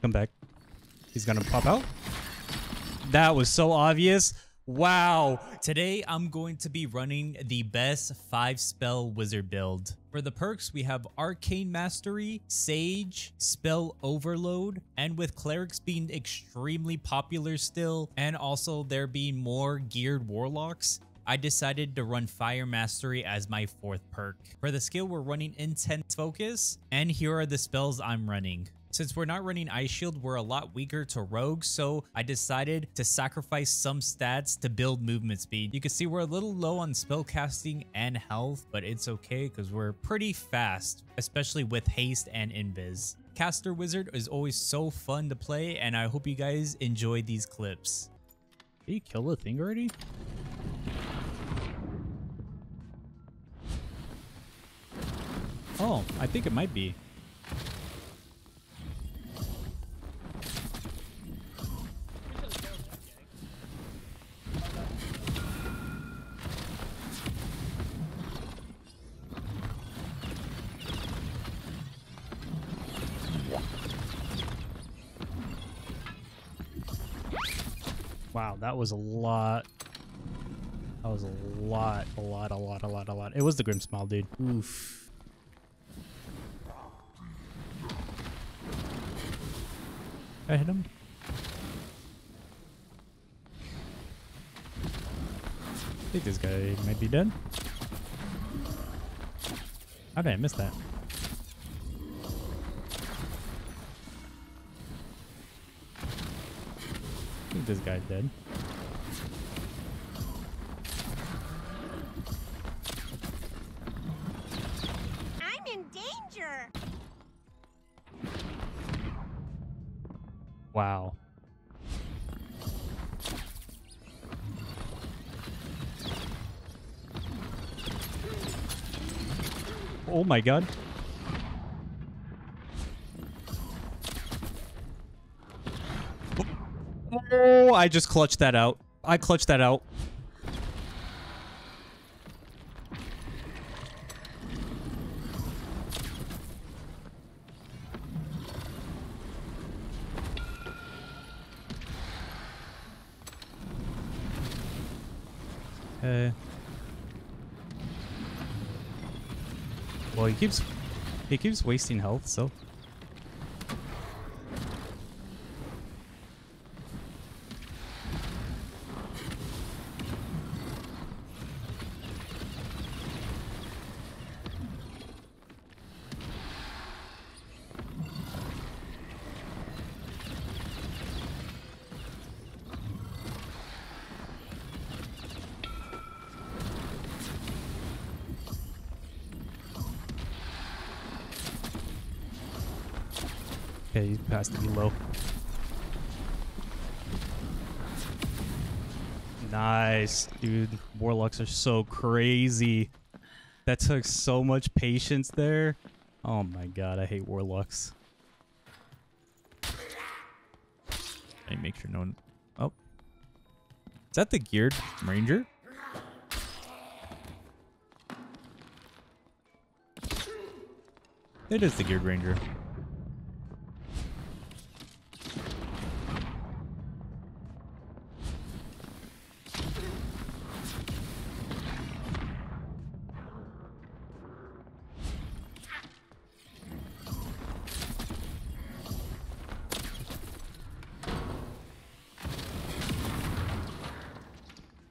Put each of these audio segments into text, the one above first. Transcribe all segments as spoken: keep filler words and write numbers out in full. Come back. He's gonna pop out. That was so obvious. Wow. Today, I'm going to be running the best five-spell wizard build. For the perks, we have Arcane Mastery, Sage, Spell Overload, and with Clerics being extremely popular still, and also there being more geared Warlocks, I decided to run Fire Mastery as my fourth perk. For the skill, we're running Intense Focus, and here are the spells I'm running. Since we're not running Ice Shield, we're a lot weaker to rogues, so I decided to sacrifice some stats to build movement speed. You can see we're a little low on spellcasting and health, but it's okay because we're pretty fast, especially with haste and invis. Caster Wizard is always so fun to play, and I hope you guys enjoy these clips. Did he kill the thing already? Oh, I think it might be. Wow, that was a lot. That was a lot, a lot, a lot, a lot, a lot. It was the Grim Smile, dude. Oof. Did I hit him? I think this guy might be dead. How did I miss that? I think this guy's dead. I'm in danger. Wow. Oh my god. Oh, I just clutched that out. I clutched that out. Uh, well, he keeps he keeps wasting health, so. Okay, he has to be low. Nice, dude. Warlocks are so crazy. That took so much patience there. Oh my god, I hate Warlocks. I make sure no one... Oh. Is that the geared Ranger? It is the geared Ranger.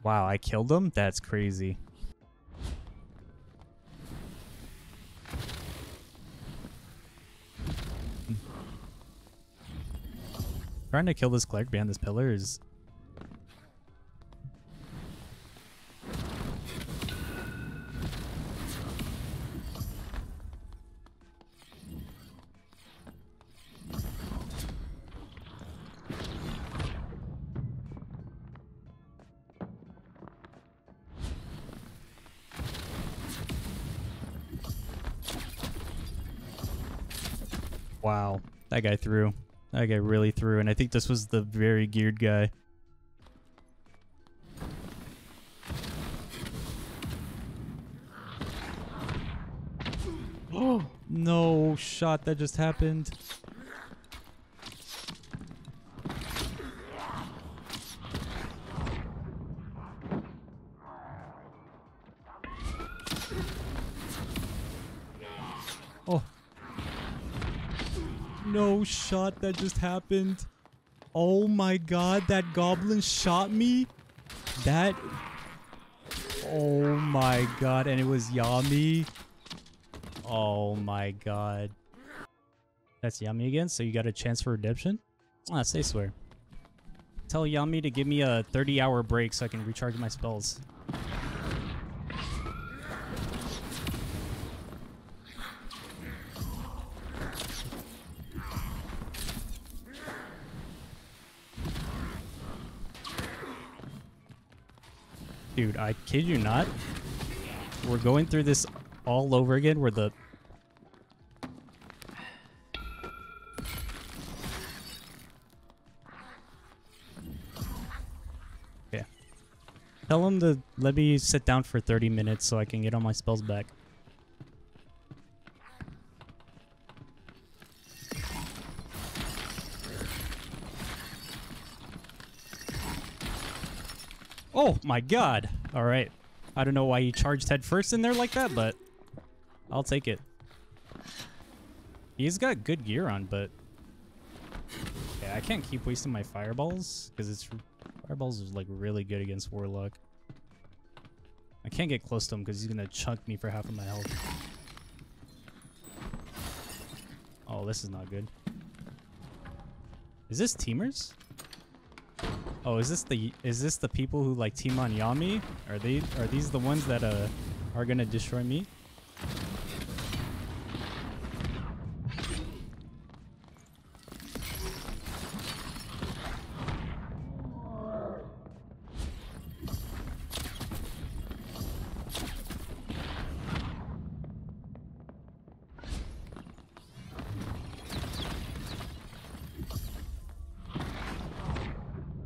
Wow, I killed him? That's crazy. Trying to kill this cleric behind this pillar is... Wow, that guy threw. That guy really threw, and I think this was the very geared guy. Oh, no shot that just happened. No shot, that just happened. Oh my god, that goblin shot me. That... Oh my god, and it was Yami. Oh my god. That's Yami again, so you got a chance for redemption? Ah, say swear. Tell Yami to give me a thirty hour break so I can recharge my spells. Dude, I kid you not. We're going through this all over again where the... Yeah. Tell him to let me sit down for thirty minutes so I can get all my spells back. Oh my god. Alright. I don't know why he charged head first in there like that, but I'll take it. He's got good gear on, but yeah, I can't keep wasting my fireballs because it's fireballs is like really good against Warlock. I can't get close to him because he's gonna chunk me for half of my health. Oh, this is not good. Is this teamers? Oh, is this the is this the people who like team on Yami? Are they are these the ones that uh are gonna destroy me?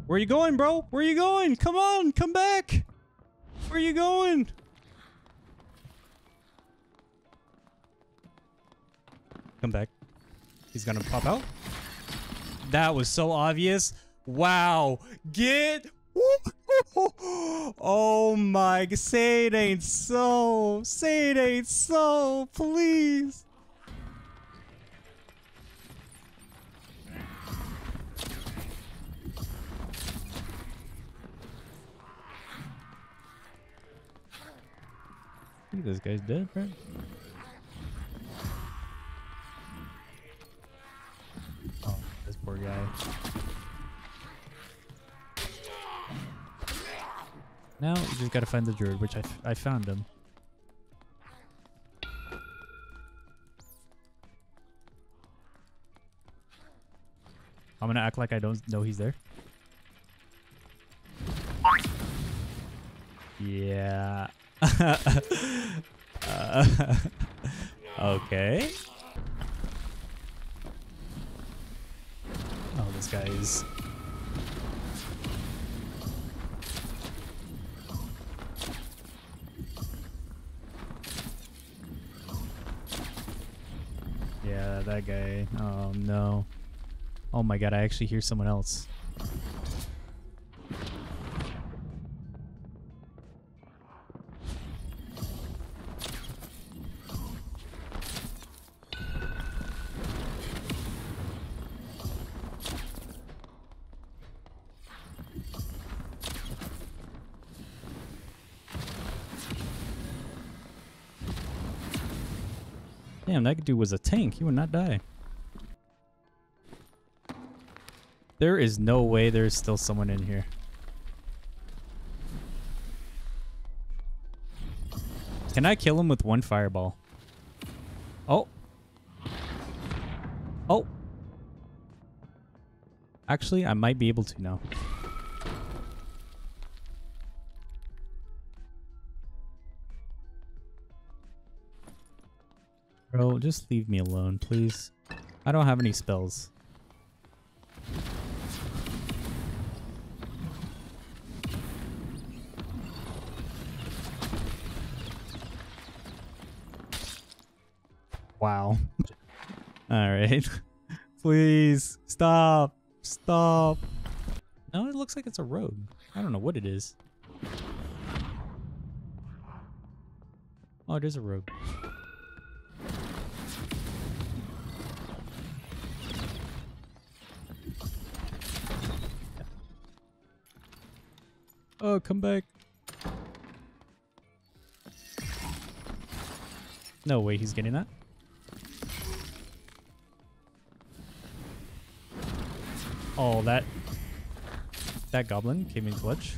Where you going, bro? Where you going? Come on, come back. Where you going? Come back. He's gonna pop out. That was so obvious. Wow. Get. Oh my. Say it ain't so. Say it ain't so. Please. I think this guy's dead, right? Oh, this poor guy. Now, you just gotta find the druid, which I, I found him. I'm gonna act like I don't know he's there. Yeah. uh, okay. Oh, this guy is. Yeah, that guy. Oh no. Oh my god, I actually hear someone else. Damn, that dude was a tank. He would not die. There is no way there's still someone in here. Can I kill him with one fireball? Oh. Oh. Actually, I might be able to now. Bro, just leave me alone, please. I don't have any spells. Wow. Alright. Please, stop. Stop. No, it looks like it's a rogue. I don't know what it is. Oh, it is a rogue. Oh, come back. No way he's getting that. Oh, that... That goblin came in clutch.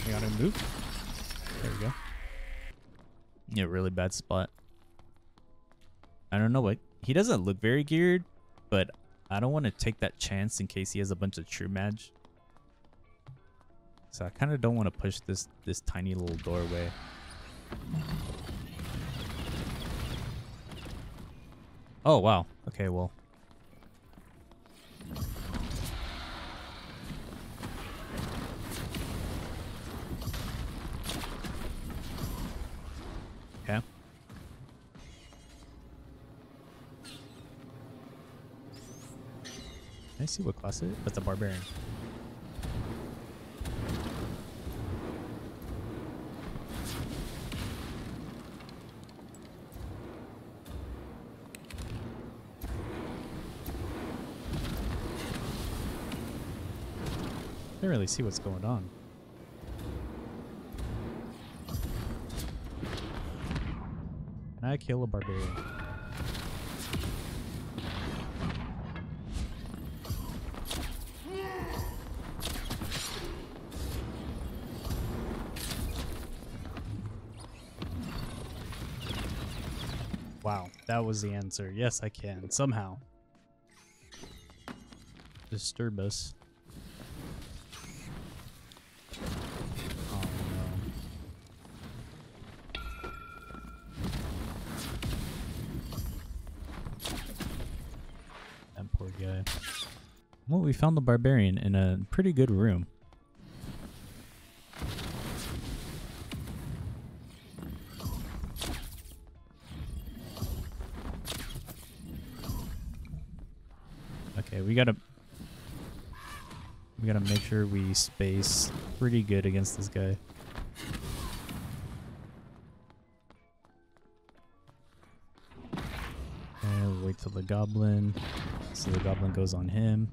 I got him moved. There we go. Yeah, really bad spot. I don't know what... He doesn't look very geared, but... I don't want to take that chance in case he has a bunch of true mage. So I kind of don't want to push this this tiny little doorway. Oh, wow. Okay, well. Okay. Can I see what class it is? That's a barbarian. I can't really see what's going on. Can I kill a barbarian? Wow, that was the answer. Yes, I can. Somehow. Disturb us. Oh, no. That poor guy. Well, we found the barbarian in a pretty good room. Okay, we gotta we gotta make sure we space pretty good against this guy. And we'll wait till the goblin, so the goblin goes on him.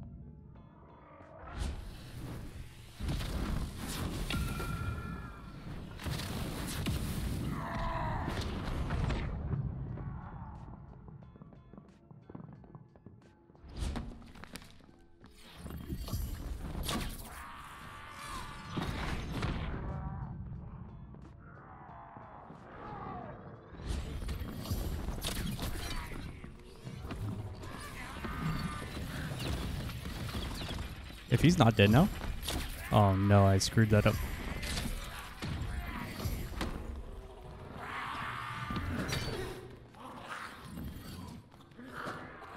If he's not dead now. Oh no, I screwed that up.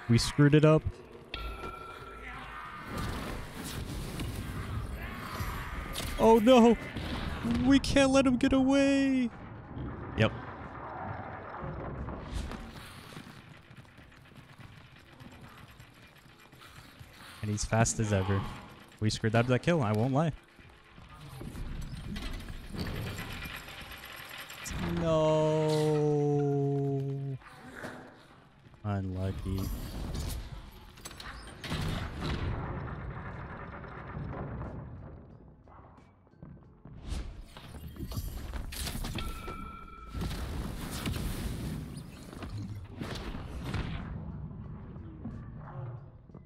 We screwed it up. Oh no! We can't let him get away! Yep. And he's fast as ever. We screwed up that kill, I won't lie. No. Unlucky.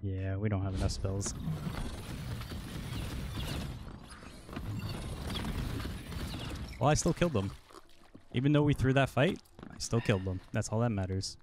Yeah, we don't have enough spells. Well, I still killed them. Even though we threw that fight, I still killed them. That's all that matters.